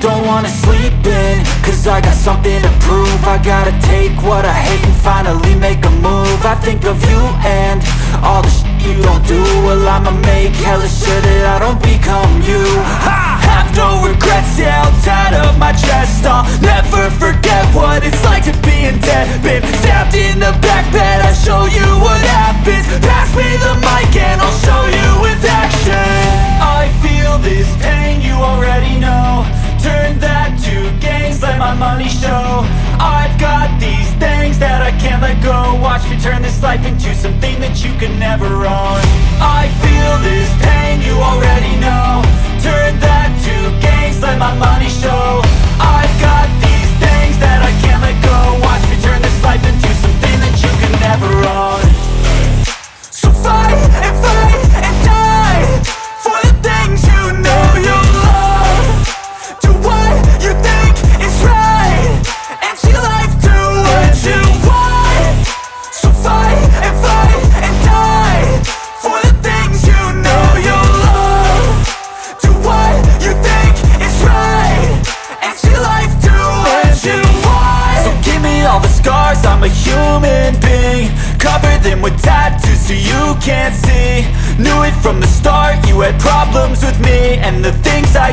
don't wanna sleep in, cause I got something to prove. I gotta take what I hate and finally make a move. I think of you and all the shit you don't do. Well, I'ma make hella sure that I don't become you. I have no regrets, yeah, I'll tie up my chest. I'll never forget what it's like to be in debt. Been stabbed in the back bed, I'll show you what happens. Pass me the mic and I'll show you with action. I feel this pain, you already know. Turn that to gains, let my money show. I've got these things that I can't let go. Watch me turn this life into something that you can never own. I feel this pain, you already know. Turn that to gains, let my money show. I've got these things that I can't let go. Watch me turn this life into something that you can never own. So fight and fight and die for the things you know you love. Do what you think is right and see life do what you want. So fight and die for the things you know you love. Do what you think is right and see life do what you want. So give me all the scars, I'm a human being. Cover them with tattoos so you can't see. Knew it from the start, you had problems with me and the things I